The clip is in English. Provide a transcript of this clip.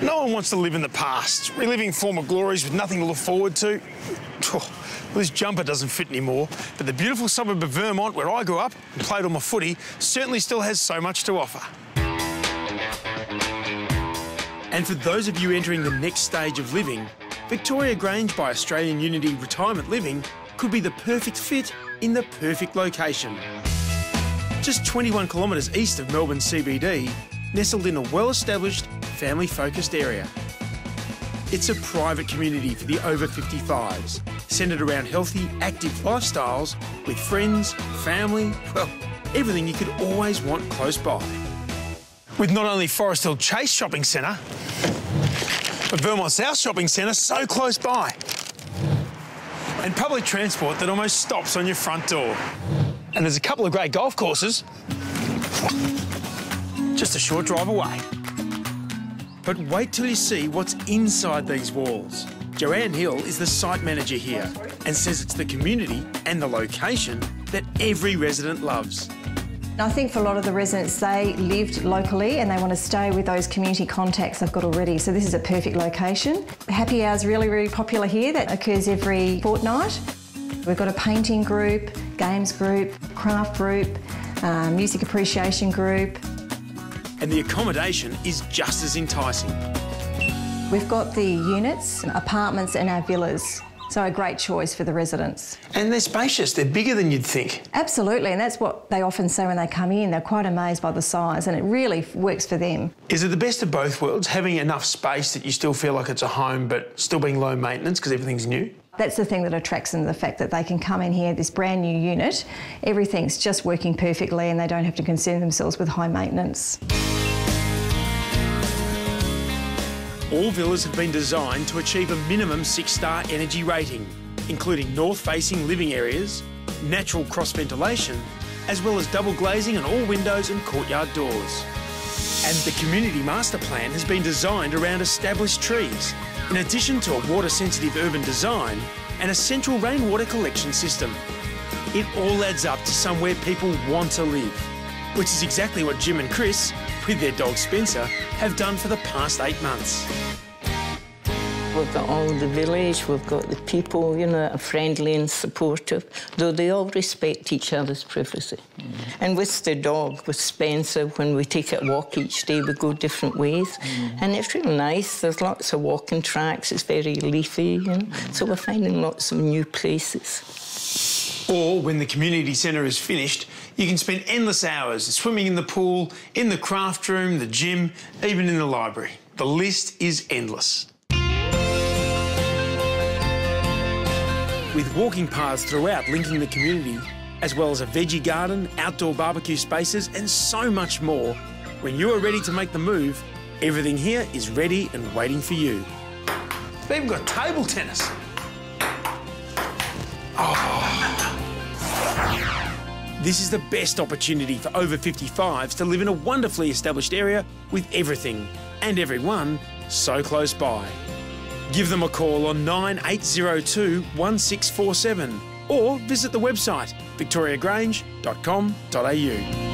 No one wants to live in the past, reliving former glories with nothing to look forward to. Well, this jumper doesn't fit anymore, but the beautiful suburb of Vermont, where I grew up and played all my footy, certainly still has so much to offer. And for those of you entering the next stage of living, Victoria Grange by Australian Unity Retirement Living could be the perfect fit in the perfect location. Just 21 kilometres east of Melbourne CBD, nestled in a well-established, family-focused area. It's a private community for the over 55s, centred around healthy, active lifestyles with friends, family, well, everything you could always want close by. With not only Forest Hill Chase Shopping Centre, but Vermont South Shopping Centre so close by. And public transport that almost stops on your front door. And there's a couple of great golf courses just a short drive away. But wait till you see what's inside these walls. Joanne Hill is the site manager here and says it's the community and the location that every resident loves. I think for a lot of the residents, they lived locally and they want to stay with those community contacts they've got already, so this is a perfect location. Happy hour's really, really popular here. That occurs every fortnight. We've got a painting group, games group, craft group, music appreciation group. And the accommodation is just as enticing. We've got the units, apartments and our villas. So a great choice for the residents. And they're spacious, they're bigger than you'd think. Absolutely, and that's what they often say when they come in. They're quite amazed by the size and it really works for them. Is it the best of both worlds, having enough space that you still feel like it's a home but still being low maintenance because everything's new? That's the thing that attracts them, the fact that they can come in here, this brand new unit, everything's just working perfectly and they don't have to concern themselves with high maintenance. All villas have been designed to achieve a minimum 6-star energy rating, including north-facing living areas, natural cross-ventilation, as well as double glazing on all windows and courtyard doors. And the community master plan has been designed around established trees, in addition to a water-sensitive urban design and a central rainwater collection system. It all adds up to somewhere people want to live, which is exactly what Jim and Chris, with their dog Spencer, have done for the past 8 months. We've got all the village, we've got the people, you know, are friendly and supportive, though they all respect each other's privacy. Mm. And with the dog, with Spencer, when we take a walk each day, we go different ways. Mm. And it's really nice, there's lots of walking tracks, it's very leafy, you know, so we're finding lots of new places. Or, when the community centre is finished, you can spend endless hours swimming in the pool, in the craft room, the gym, even in the library. The list is endless. With walking paths throughout linking the community, as well as a veggie garden, outdoor barbecue spaces and so much more, when you are ready to make the move, everything here is ready and waiting for you. They've even got table tennis. This is the best opportunity for over 55s to live in a wonderfully established area with everything and everyone so close by. Give them a call on 9802 1647 or visit the website victoriagrange.com.au.